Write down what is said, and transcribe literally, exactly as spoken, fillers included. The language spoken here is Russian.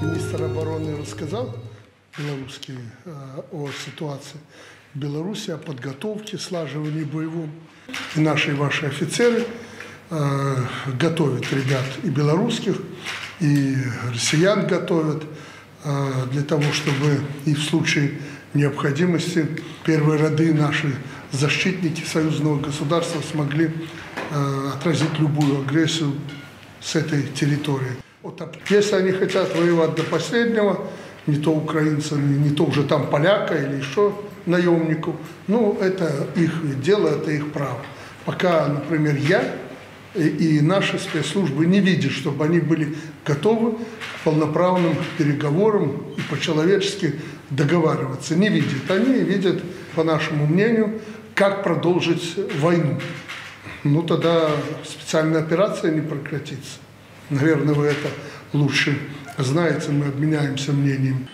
Министр обороны рассказал белорусский о ситуации в Беларуси, о подготовке, слаживании боевом. И наши и ваши офицеры готовят ребят и белорусских, и россиян готовят для того, чтобы и в случае необходимости первые роды наши защитники союзного государства смогли отразить любую агрессию с этой территории. Если они хотят воевать до последнего, не то украинцев, не то уже там поляка или еще наемников, ну это их дело, это их право. Пока, например, я и наши спецслужбы не видят, чтобы они были готовы к полноправным переговорам и по-человечески договариваться. Не видят. Они видят, по нашему мнению, как продолжить войну. Ну тогда специальная операция не прекратится. Наверное, вы это лучше знаете, мы обменяемся мнением.